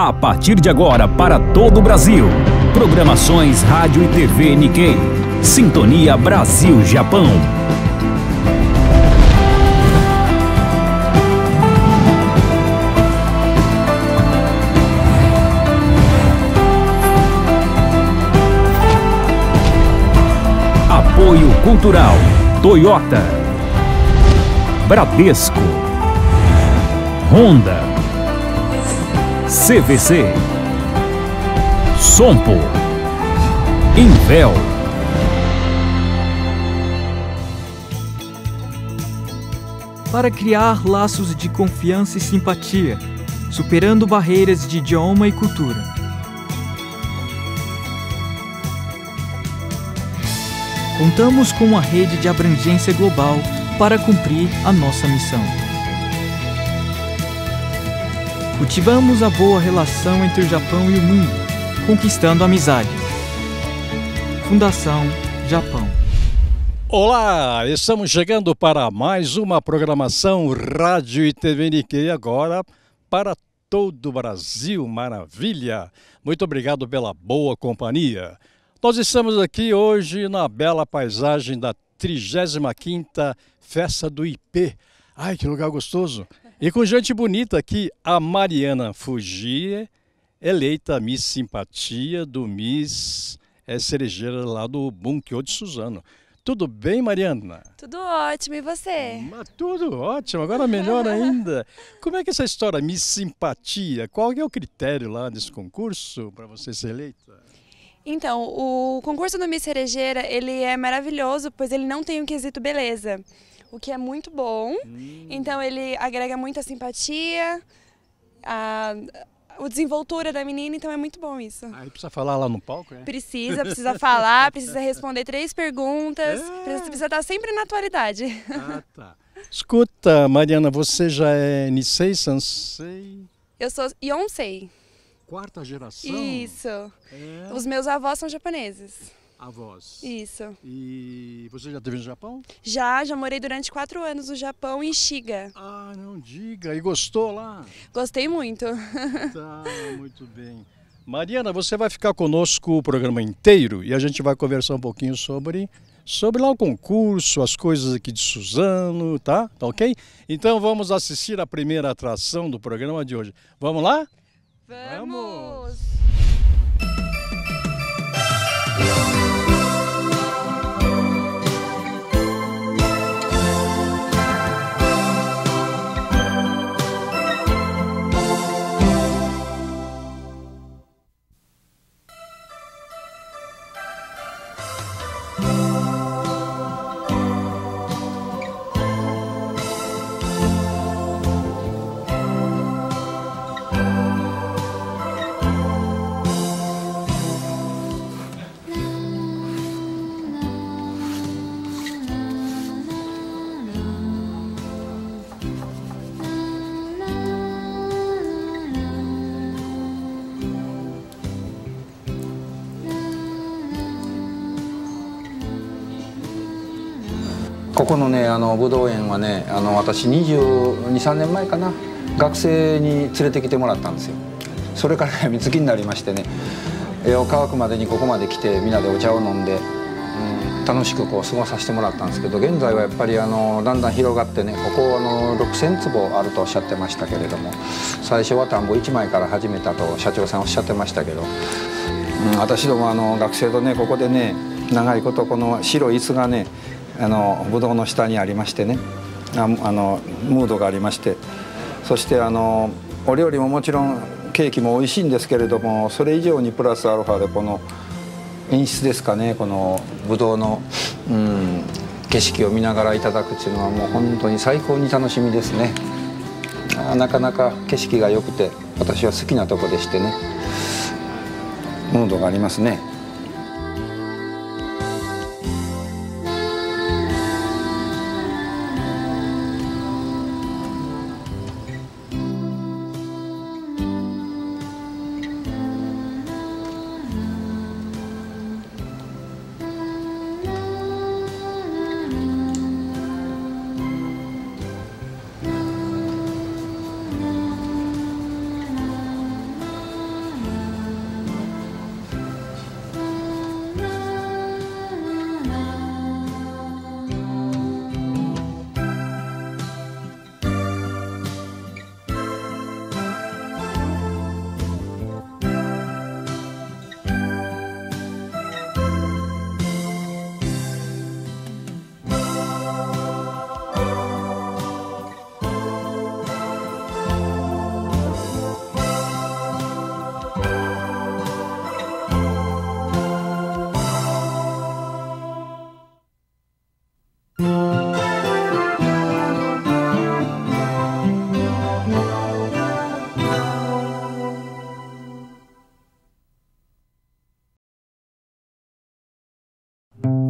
a partir de agora para todo o Brasil. Programações Rádio e TV Nikkei. Sintonia Brasil-Japão. Apoio Cultural Toyota, Bradesco, Honda, CVC, Sompo, INVEL. Para criar laços de confiança e simpatia, superando barreiras de idioma e cultura. Contamos com uma rede de abrangência global para cumprir a nossa missão. Cultivamos a boa relação entre o Japão e o mundo, conquistando a amizade. Fundação Japão. Olá, estamos chegando para mais uma programação Rádio e TV Nikkei agora para todo o Brasil. Maravilha! Muito obrigado pela boa companhia. Nós estamos aqui hoje na bela paisagem da 35ª Festa do IP. Ai, que lugar gostoso! E com gente bonita aqui, a Mariana Fugier, eleita Miss Simpatia do Miss Cerejeira lá do Bunkyo de Suzano. Tudo bem, Mariana? Tudo ótimo, e você? Tudo ótimo, agora melhor ainda. Como é que é essa história, Miss Simpatia? Qual é o critério lá desse concurso para você ser eleita? Então, o concurso do Miss Cerejeira, ele é maravilhoso, pois ele não tem o quesito beleza, o que é muito bom. Então, ele agrega muita simpatia, a desenvoltura da menina, então é muito bom isso. Aí precisa falar lá no palco, né? Precisa falar, precisa responder 3 perguntas, precisa estar sempre na atualidade. Ah, tá. Escuta, Mariana, você já é Nisei Sansei? Eu sou Yonsei. 4ª geração? Isso. É. Os meus avós são japoneses. Avós? Isso. E você já esteve no Japão? Já morei durante 4 anos no Japão, em Shiga. Ah, não diga. E gostou lá? Gostei muito. Tá, muito bem. Mariana, você vai ficar conosco o programa inteiro e a gente vai conversar um pouquinho sobre lá o concurso, as coisas aqui de Suzano, tá? Tá ok? Então vamos assistir a primeira atração do programa de hoje. Vamos lá? Vamos!ここのね、ぶどう園はね、私22、3年前かな、学生に連れてきてもらったんですよ。それからね、好きになりましてね、絵を乾くまでにここまで来てみんなでお茶を飲んで、楽しくこう過ごさせてもらったんですけど、現在はやっぱりだんだん広がってね、ここ6000坪あるとおっしゃってましたけれども、最初は田んぼ1枚から始めたと社長さんおっしゃってましたけど、私ども学生とね、ここでね、長いことこの白い椅子がね、ぶどうの下にありましてね、ムードがありまして、そしてお料理ももちろんケーキも美味しいんですけれども、それ以上にプラスアルファでこの演出ですかね、このぶどうの、景色を見ながらいただくっていうのはもう本当に最高に楽しみですね。なかなか景色が良くて私は好きなとこでしてね、ムードがありますね。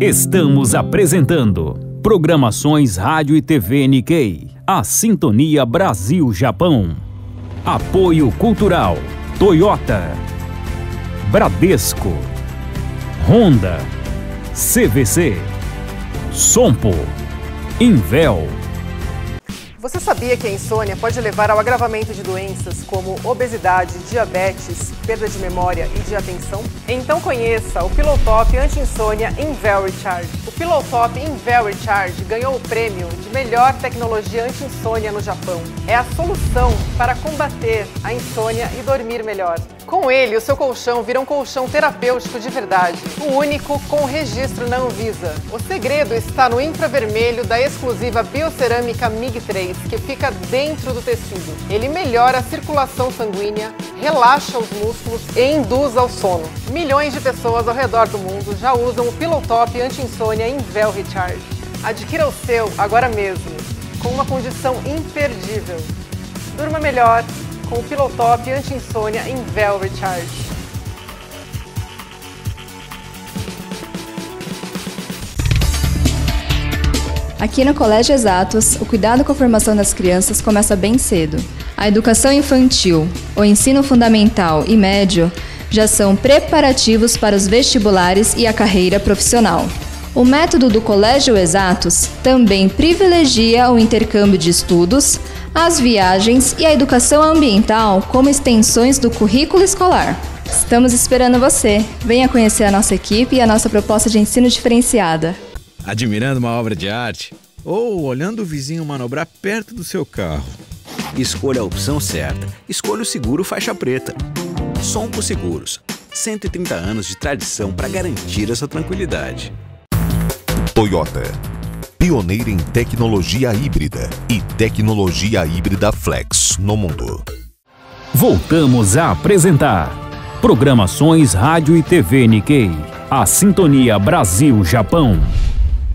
Estamos apresentando programações Rádio e TV Nikkei, a sintonia Brasil-Japão. Apoio cultural, Toyota, Bradesco, Honda, CVC, Sompo, INVEL. Você sabia que a insônia pode levar ao agravamento de doenças como obesidade, diabetes, perda de memória e de atenção? Então conheça o Pillow Top Anti-Insônia Invel Recharge. O Pillow Top Invel Recharge ganhou o prêmio de melhor tecnologia anti-insônia no Japão. É a solução para combater a insônia e dormir melhor. Com ele, o seu colchão vira um colchão terapêutico de verdade, o único com registro na Anvisa. O segredo está no infravermelho da exclusiva biocerâmica MIG3, que fica dentro do tecido. Ele melhora a circulação sanguínea, relaxa os músculos e induz ao sono. Milhões de pessoas ao redor do mundo já usam o Pillow Top Anti-Insônia Invel Recharge. Adquira o seu agora mesmo, com uma condição imperdível. Durma melhor com o Pillow Top Anti-Insônia Invel Recharge. Aqui no Colégio Exatos, o cuidado com a formação das crianças começa bem cedo. A educação infantil, o ensino fundamental e médio já são preparativos para os vestibulares e a carreira profissional. O método do Colégio Exatos também privilegia o intercâmbio de estudos, as viagens e a educação ambiental como extensões do currículo escolar. Estamos esperando você! Venha conhecer a nossa equipe e a nossa proposta de ensino diferenciada. Admirando uma obra de arte ou olhando o vizinho manobrar perto do seu carro? Escolha a opção certa. Escolha o seguro faixa preta. Sompo Seguros. 130 anos de tradição para garantir a sua tranquilidade. Toyota, pioneira em tecnologia híbrida e tecnologia híbrida flex no mundo. Voltamos a apresentar programações Rádio e TV Nikkei, a sintonia Brasil-Japão.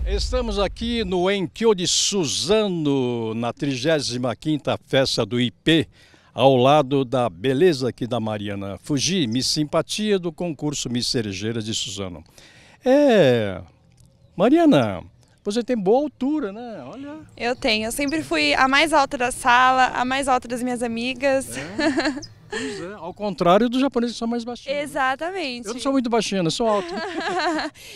Estamos aqui no Enkio de Suzano, na 35ª Festa do IP, ao lado da beleza aqui da Mariana Fugier, Miss Simpatia do concurso Miss Cerejeira de Suzano. Mariana, você tem boa altura, né? Olha. Eu tenho. Eu sempre fui a mais alta da sala, a mais alta das minhas amigas. Pois é, ao contrário dos japoneses que são mais baixinhos. Exatamente. Né? Eu não sou muito baixinha, eu sou alta.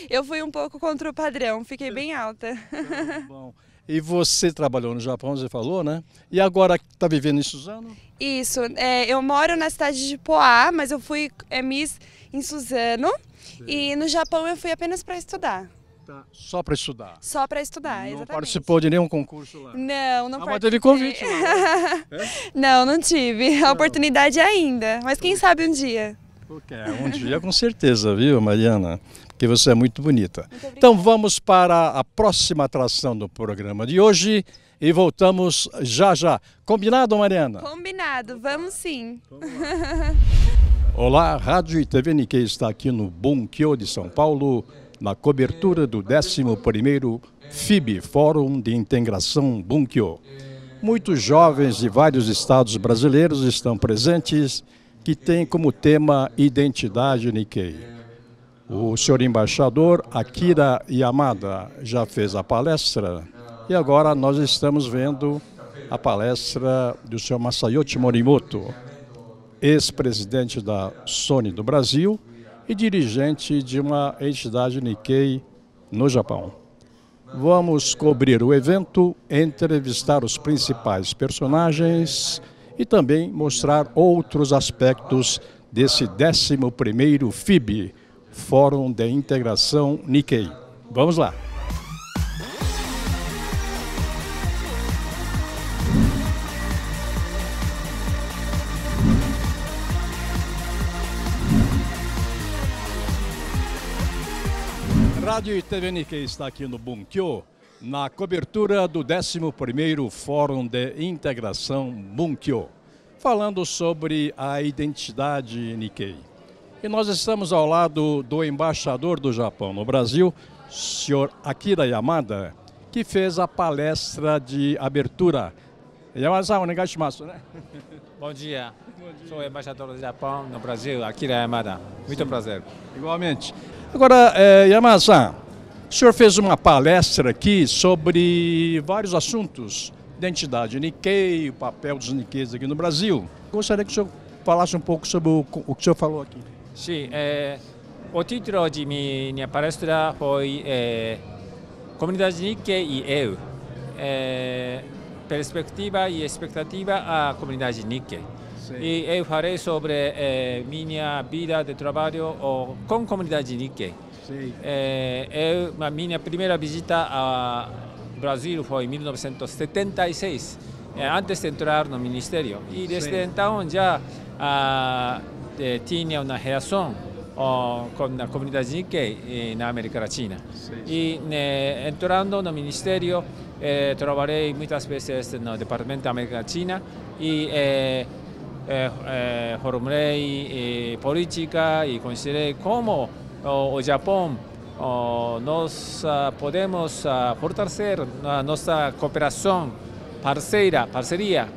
Eu fui um pouco contra o padrão, fiquei bem alta. Então, bom. E você trabalhou no Japão, você falou, né? E agora está vivendo em Suzano? Isso. Eu moro na cidade de Poá, mas eu fui Miss em Suzano. Sim. E no Japão eu fui apenas para estudar. Só para estudar? Só para estudar, exatamente. Não participou de nenhum concurso lá? Não, não participei. Mas teve convite lá? Não, não tive a oportunidade ainda, mas quem sabe um dia. Um dia com certeza, viu, Mariana? Porque você é muito bonita. Então vamos para a próxima atração do programa de hoje e voltamos já já. Combinado, Mariana? Combinado, vamos sim. Olá, Rádio e TV Nikkei está aqui no Bunkyo de São Paulo, na cobertura do 11º FIB, Fórum de Integração Bunkyo. Muitos jovens de vários estados brasileiros estão presentes, que têm como tema Identidade Nikkei. O senhor embaixador Akira Yamada já fez a palestra e agora nós estamos vendo a palestra do senhor Masayoshi Morimoto, ex-presidente da Sony do Brasil e dirigente de uma entidade Nikkei no Japão. Vamos cobrir o evento, entrevistar os principais personagens e também mostrar outros aspectos desse 11º FIB, Fórum de Integração Nikkei. Vamos lá! Rádio e TV Nikkei está aqui no Bunkyo, na cobertura do 11º Fórum de Integração Bunkyo, falando sobre a identidade Nikkei. E nós estamos ao lado do embaixador do Japão no Brasil, senhor Akira Yamada, que fez a palestra de abertura. Yamada-san, onegaishimasu, né? Bom dia. Sou embaixador do Japão no Brasil, Akira Yamada. Muito prazer. Igualmente. Agora, Yamada-san, O senhor fez uma palestra aqui sobre vários assuntos, identidade Nikkei, o papel dos Nikkeis aqui no Brasil. Gostaria que o senhor falasse um pouco sobre o que o senhor falou aqui. Sim, o título de minha palestra foi Comunidade Nikkei e eu. Perspectiva e expectativa à comunidade Nikkei. Sim. E eu falei sobre minha vida de trabalho com a comunidade Nikkei. A minha primeira visita ao Brasil foi em 1976, antes de entrar no Ministério. E desde então já tinha uma relação com a comunidade Nikkei na América Latina. E entrando no Ministério, trabalhei muitas vezes no Departamento da América Latina e formulei política e considerei como o Japão, nós podemos fortalecer a nossa cooperação parceria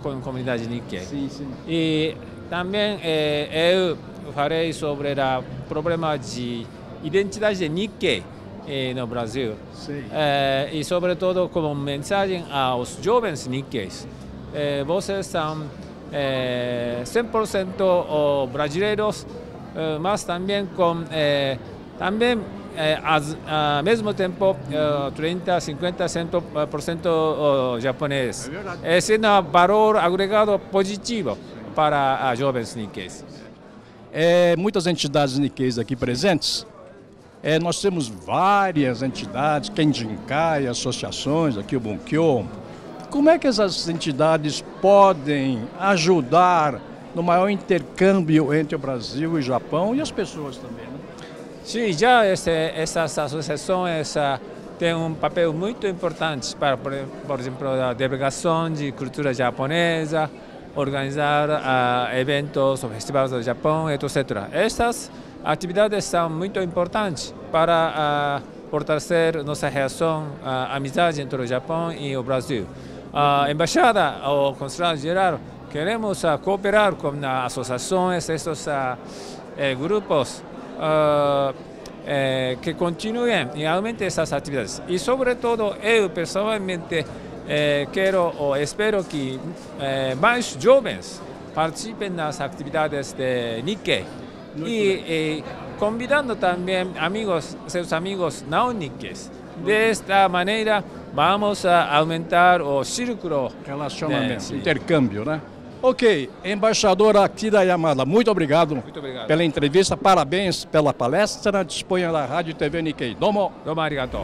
com a comunidade Nikkei. Sim, sim. E também eu falei sobre o problema de identidade de Nikkei no Brasil. Sim. E sobretudo como mensagem aos jovens Nikkeis. Vocês são 100% brasileiros, mas também com ao mesmo tempo 30, 50, 100% japonês. É esse é um valor agregado positivo para jovens Nikkeis. Muitas entidades Nikkeis aqui presentes. Nós temos várias entidades, Kenjin Kai, associações, aqui o Bunkyo. Como é que essas entidades podem ajudar no maior intercâmbio entre o Brasil e o Japão e as pessoas também, né? Sim, já essas associações têm um papel muito importante para, por exemplo, a delegação de cultura japonesa, organizar eventos, festivais do Japão, etc. Estas atividades são muito importantes para fortalecer nossa relação, a amizade entre o Japão e o Brasil. A embaixada, o consulado geral, queremos cooperar com associações, esses grupos que continuem realmente essas atividades. E, sobretudo, eu pessoalmente espero que mais jovens participem nas atividades de Nikkei. E convidando também amigos, seus amigos não Nikkeis. Desta maneira, vamos aumentar o círculo relacionamento, intercâmbio, né? Ok, embaixadora Akira Yamada, muito obrigado, pela entrevista, parabéns pela palestra, disponha da Rádio e TV Nikkei. Domo arigato.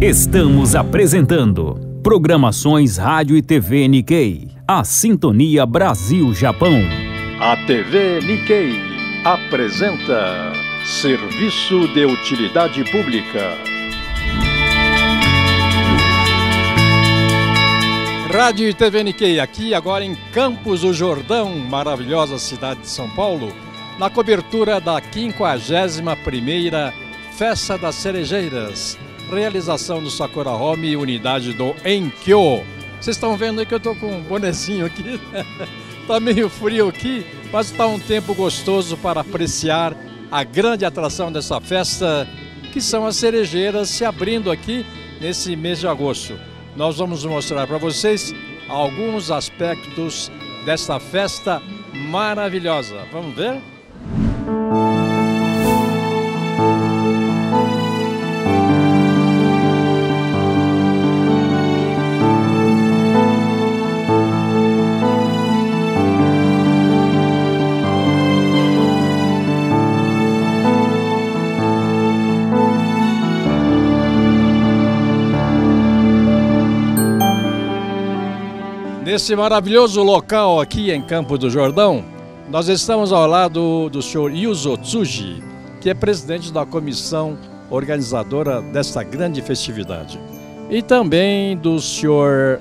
Estamos apresentando programações Rádio e TV Nikkei, a sintonia Brasil-Japão. A TV Nikkei apresenta Serviço de Utilidade Pública. Rádio e TV Nikkei, aqui agora em Campos do Jordão, maravilhosa cidade de São Paulo, na cobertura da 51ª Festa das Cerejeiras, realização do Sakura Home, unidade do Enkio. Vocês estão vendo aí que eu estou com um bonezinho aqui, está meio frio aqui, mas está um tempo gostoso para apreciar a grande atração dessa festa, que são as cerejeiras se abrindo aqui nesse mês de agosto. Nós vamos mostrar para vocês alguns aspectos desta festa maravilhosa. Vamos ver? Nesse maravilhoso local aqui em Campos do Jordão, nós estamos ao lado do senhor Yuzo Tsuji, que é presidente da comissão organizadora desta grande festividade. E também do senhor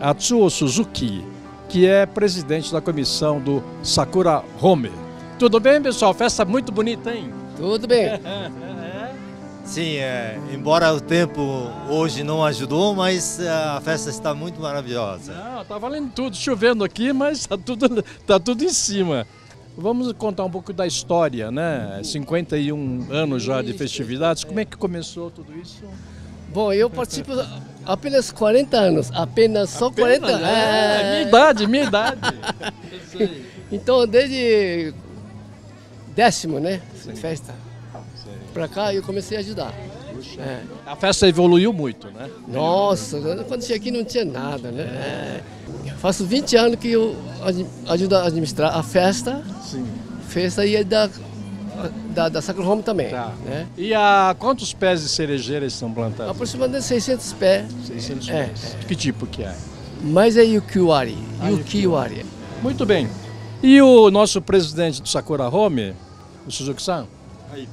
Atsuo Suzuki, que é presidente da comissão do Sakura Home. Tudo bem, pessoal? Festa muito bonita, hein? Tudo bem. Sim, embora o tempo hoje não ajudou, mas a festa está muito maravilhosa. Não, tá valendo tudo, chovendo aqui, mas tá tudo em cima. Vamos contar um pouco da história, né? 51 anos já de festividades. Como é que começou tudo isso? Bom, eu participo apenas 40 anos, apenas só 40 anos. É minha idade. Então, desde décimo, né? Sim. Festa. Para cá eu comecei a ajudar. É. A festa evoluiu muito, né? Nossa, quando cheguei aqui não tinha nada, né? É. Faço 20 anos que eu ajudo a administrar a festa. Sim. Festa e da Sakura Home também. Tá. Né? E a quantos pés de cerejeira estão plantados? Aproximadamente 600 pés. 600 pés. É. Que tipo que é? Mas é Yukiwari. Yukiwari. Muito bem. E o nosso presidente do Sakura Home, o Suzuki-san?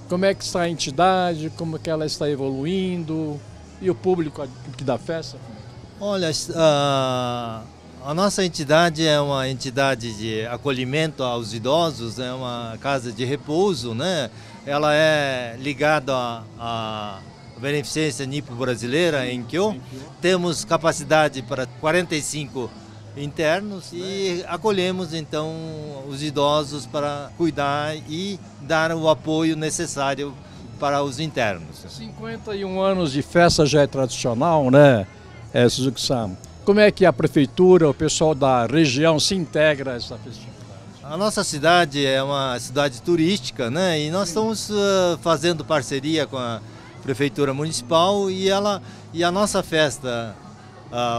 Como é que está a entidade, como que ela está evoluindo e o público que dá festa? Olha, a nossa entidade é uma entidade de acolhimento aos idosos, é uma casa de repouso, né? Ela é ligada à beneficência nipo-brasileira, Enkio. Temos capacidade para 45 internos e acolhemos então os idosos para cuidar e dar o apoio necessário para os internos. 51 anos de festa já é tradicional, né, Suzuki-san? Como é que a prefeitura, o pessoal da região se integra a essa festividade? A nossa cidade é uma cidade turística, né, e nós estamos fazendo parceria com a prefeitura municipal e a nossa festa.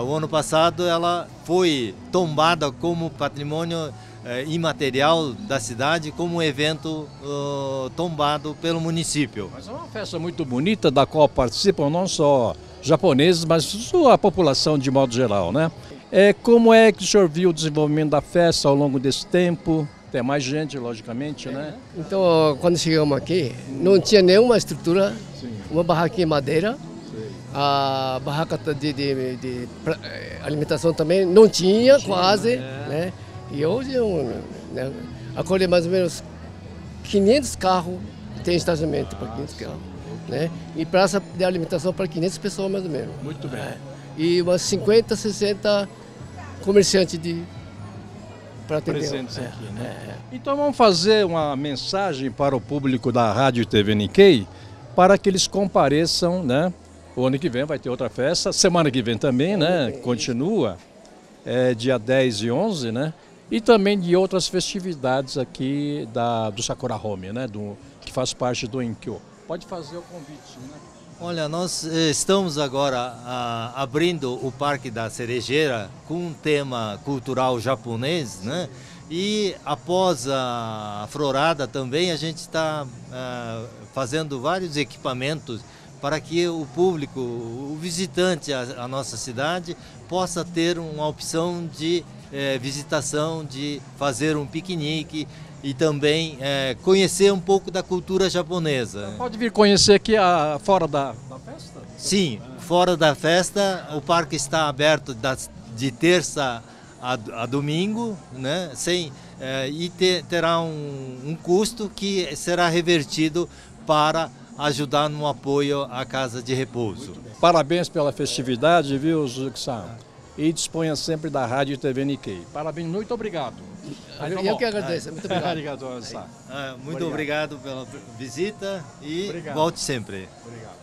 O ano passado ela foi tombada como patrimônio imaterial da cidade, como um evento tombado pelo município. Mas é uma festa muito bonita da qual participam não só japoneses, mas a população de modo geral, né? Como é que o senhor viu o desenvolvimento da festa ao longo desse tempo? Tem mais gente, logicamente, né? Então, quando chegamos aqui, não tinha nenhuma estrutura, uma barraquinha de madeira. A barraca de alimentação também não tinha, quase, né? E hoje, né, acolhe mais ou menos 500 carros, tem estacionamento para 500 carros, né? E praça de alimentação para 500 pessoas, mais ou menos. Muito bem. É. E umas 50, 60 comerciantes para atender. Presentes aqui, né? É. Então vamos fazer uma mensagem para o público da Rádio e TV Nikkei, para que eles compareçam, né? O ano que vem vai ter outra festa, semana que vem também, né? Continua, dia 10 e 11, né? E também de outras festividades aqui do Sakura Home, né? Que faz parte do Enkyo. Pode fazer o convite, né? Olha, nós estamos agora abrindo o Parque da Cerejeira com um tema cultural japonês, né? E após a florada também a gente está fazendo vários equipamentos para que o público, o visitante à nossa cidade, possa ter uma opção de visitação, de fazer um piquenique e também conhecer um pouco da cultura japonesa. Pode vir conhecer aqui fora da festa? Sim, fora da festa. O parque está aberto de terça a domingo, né? E terá um custo que será revertido para ajudar no apoio à casa de repouso. Parabéns pela festividade, viu, Suzuki-san? E disponha sempre da Rádio e TV Nikkei. Parabéns, muito obrigado. Eu que agradeço, muito obrigado. Muito obrigado pela visita e volte sempre. Obrigado.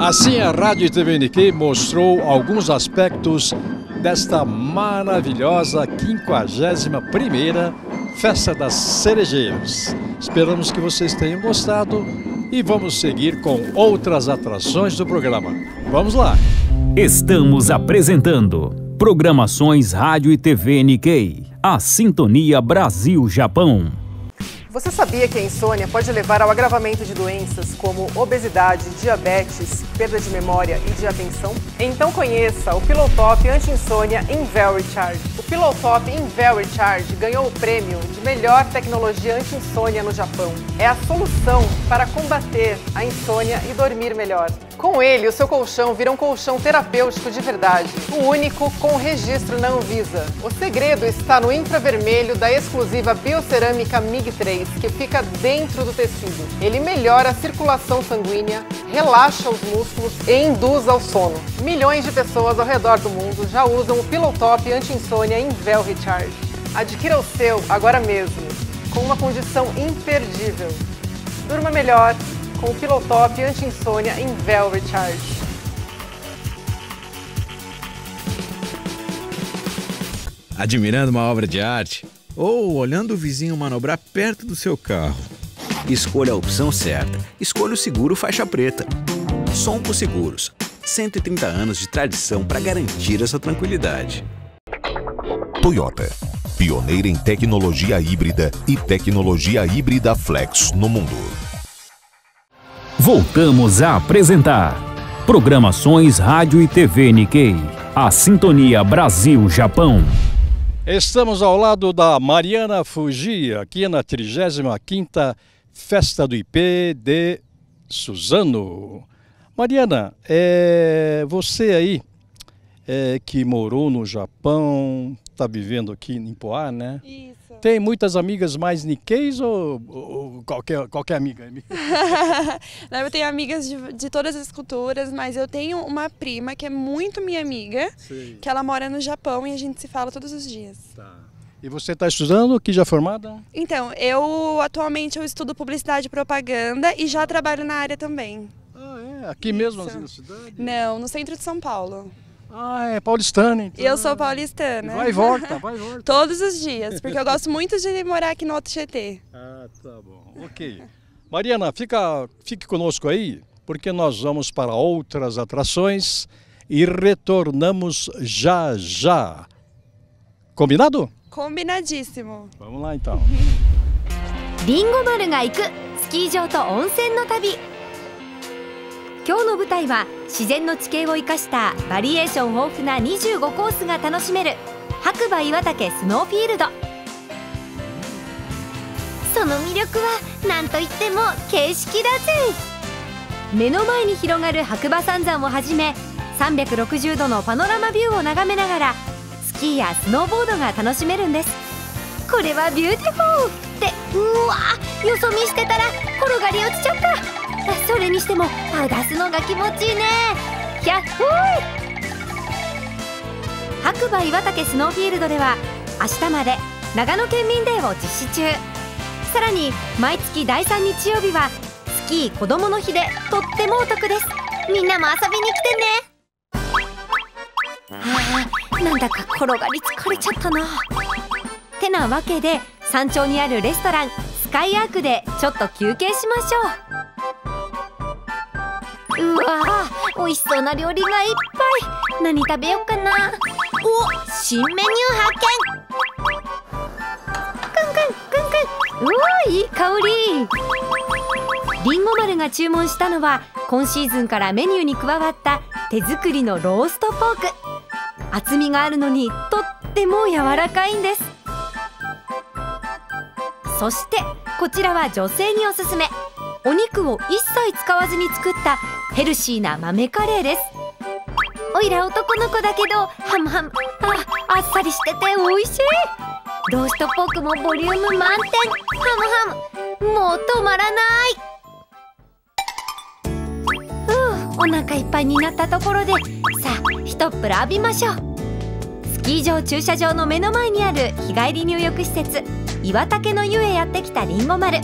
Assim, a Rádio e TV Nikkei mostrou alguns aspectos desta maravilhosa 51ª Festa das Cerejeiras. Esperamos que vocês tenham gostado e vamos seguir com outras atrações do programa. Vamos lá! Estamos apresentando programações Rádio e TV Nikkei, a sintonia Brasil-Japão. Você sabia que a insônia pode levar ao agravamento de doenças como obesidade, diabetes, perda de memória e de atenção? Então conheça o Pillow Top Anti-Insônia Invel Recharge. O Pillow Top Invel Recharge ganhou o prêmio de melhor tecnologia anti-insônia no Japão. É a solução para combater a insônia e dormir melhor. Com ele, o seu colchão vira um colchão terapêutico de verdade, o único com registro na Anvisa. O segredo está no infravermelho da exclusiva biocerâmica MIG3, que fica dentro do tecido. Ele melhora a circulação sanguínea, relaxa os músculos e induz ao sono. Milhões de pessoas ao redor do mundo já usam o Pillow Top Anti-Insônia Invel Recharge. Adquira o seu agora mesmo, com uma condição imperdível. Durma melhor com o Pillow Top Anti-Insônia Invel Recharge. Admirando uma obra de arte ou olhando o vizinho manobrar perto do seu carro. Escolha a opção certa. Escolha o seguro faixa preta. Sompo Seguros. 130 anos de tradição para garantir essa tranquilidade. Toyota. Pioneira em tecnologia híbrida e tecnologia híbrida flex no mundo. Voltamos a apresentar programações Rádio e TV Nikkei, a sintonia Brasil-Japão. Estamos ao lado da Mariana Fugier, aqui na 35ª Festa do IP de Suzano. Mariana, você aí que morou no Japão, está vivendo aqui em Poá, né? Isso. Tem muitas amigas mais Nikkeis ou qualquer amiga? Não, eu tenho amigas de todas as culturas, mas eu tenho uma prima que é muito minha amiga, sim, que ela mora no Japão e a gente se fala todos os dias. Tá. E você está estudando? Que já é formada? Então, eu atualmente estudo publicidade e propaganda e já trabalho na área também. Ah, é? Aqui mesmo na cidade? Não, no centro de São Paulo. Ah, é paulistana, então. Eu sou paulistana. Vai e volta, vai e volta. Todos os dias, porque eu gosto muito de morar aqui no Alto Tietê. Ah, tá bom. Ok. Mariana, fique conosco aí, porque nós vamos para outras atrações e retornamos já já. Combinado? Combinadíssimo. Vamos lá, então. Bingo Maru ga iku, ski-jou to onsen no tabi. 今日の舞台は自然の地形を生かしたバリエーション豊富な25コースが楽しめる白馬岩岳スノーフィールド。その魅力は何といっても景色だぜ。目の前に広がる白馬三山をはじめ360度のパノラマビューを眺めながらスキーやスノーボードが楽しめるんです。これはビューティフォーって、うわー、よそ見してたら転がり落ちちゃった。それにしても探すのが気持ちいいね。キャッホーイ。白馬岩岳スノーフィールドでは明日まで長野県民デーを実施中。さらに毎月第3日曜日はスキーこどもの日でとってもお得です。みんなも遊びに来てね。あ、なんだか転がり疲れちゃったな。てなわけで山頂にあるレストランスカイアークでちょっと休憩しましょう。うわー、美味しそうな料理がいっぱい。何食べようかな。お、新メニュー発見。くんくんくんくん。うわー、いい香り。りんご丸が注文したのは今シーズンからメニューに加わった手作りのローストポーク。厚みがあるのにとっても柔らかいんです。そしてこちらは女性におすすめ、お肉を一切使わずに作ったヘルシーな豆カレーです。おいら男の子だけどハムハム、あっさりしてて美味しい。ローストポークもボリューム満点。ハムハム、もう止まらない。お腹いっぱいになったところでさあ一っぷら浴びましょう。スキー場駐車場の目の前にある日帰り入浴施設岩竹の湯へやってきたりんご丸。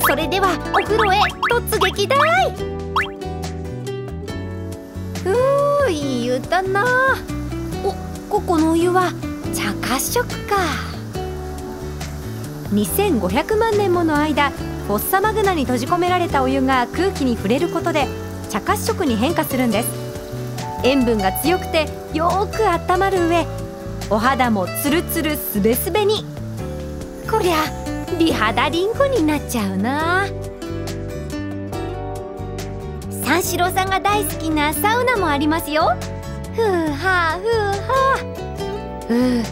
それではお風呂へ突撃だい。いい湯だな。お、ここのお湯は茶褐色か。2500万年もの間フォッサマグナに閉じ込められたお湯が空気に触れることで茶褐色に変化するんです。塩分が強くてよく温まる上お肌もツルツルスベスベに。こりゃ美肌リンゴになっちゃうな。三四郎さんが大好きなサウナもありますよ。ふうはあふうは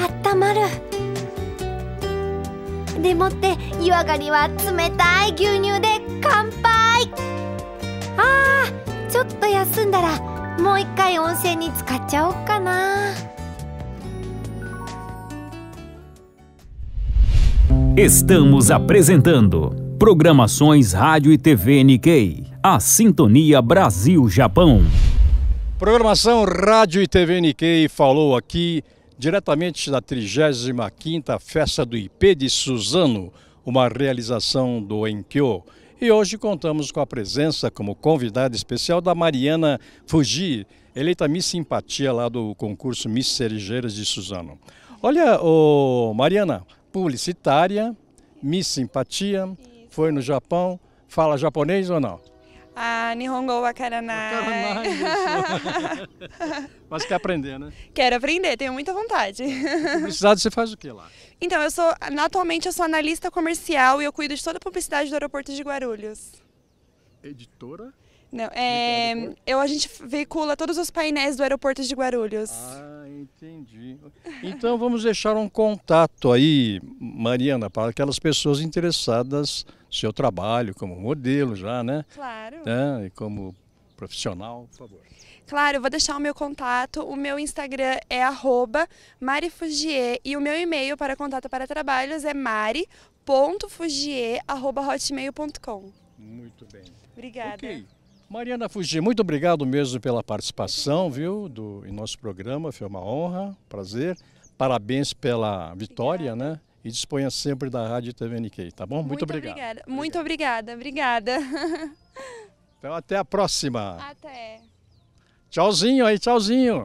あ、あったまる。でもって湯上がりは冷たい牛乳で乾杯。あと休んだらもう一回温泉に浸かっちゃおっかな。 Estamos apresentando programações Rádio e TV Nikkei, a sintonia Brasil-Japão. Programação Rádio e TV Nikkei falou aqui diretamente da 35ª Festa do IP de Suzano, uma realização do Enkio. E hoje contamos com a presença como convidada especial da Mariana Fugier, eleita Miss Simpatia lá do concurso Miss Cerejeiras de Suzano. Olha, ô Mariana, publicitária, Miss Simpatia, foi no Japão, fala japonês ou não? Ah, Nihongo wa karanai. Mas quer aprender, né? Quero aprender, tenho muita vontade. Publicidade, você faz o que lá? Então, atualmente eu sou analista comercial e eu cuido de toda a publicidade do Aeroporto de Guarulhos. Editora? Não, a gente veicula todos os painéis do Aeroporto de Guarulhos. Ah, entendi. Então vamos deixar um contato aí, Mariana, para aquelas pessoas interessadas no seu trabalho como modelo já, né? Claro. É, e como profissional, por favor. Claro, eu vou deixar o meu contato, o meu Instagram é @marifugier e o meu e-mail para contato para trabalhos é mari.fugier@hotmail.com. Muito bem. Obrigada. Okay. Mariana Fugier, muito obrigado mesmo pela participação, viu, em nosso programa, foi uma honra, prazer. Parabéns pela vitória, obrigada, né? E disponha sempre da Rádio TV Nikkei, tá bom? Muito obrigado. Obrigada. Muito obrigada, obrigada. Então até a próxima. Até. Tchauzinho aí, tchauzinho.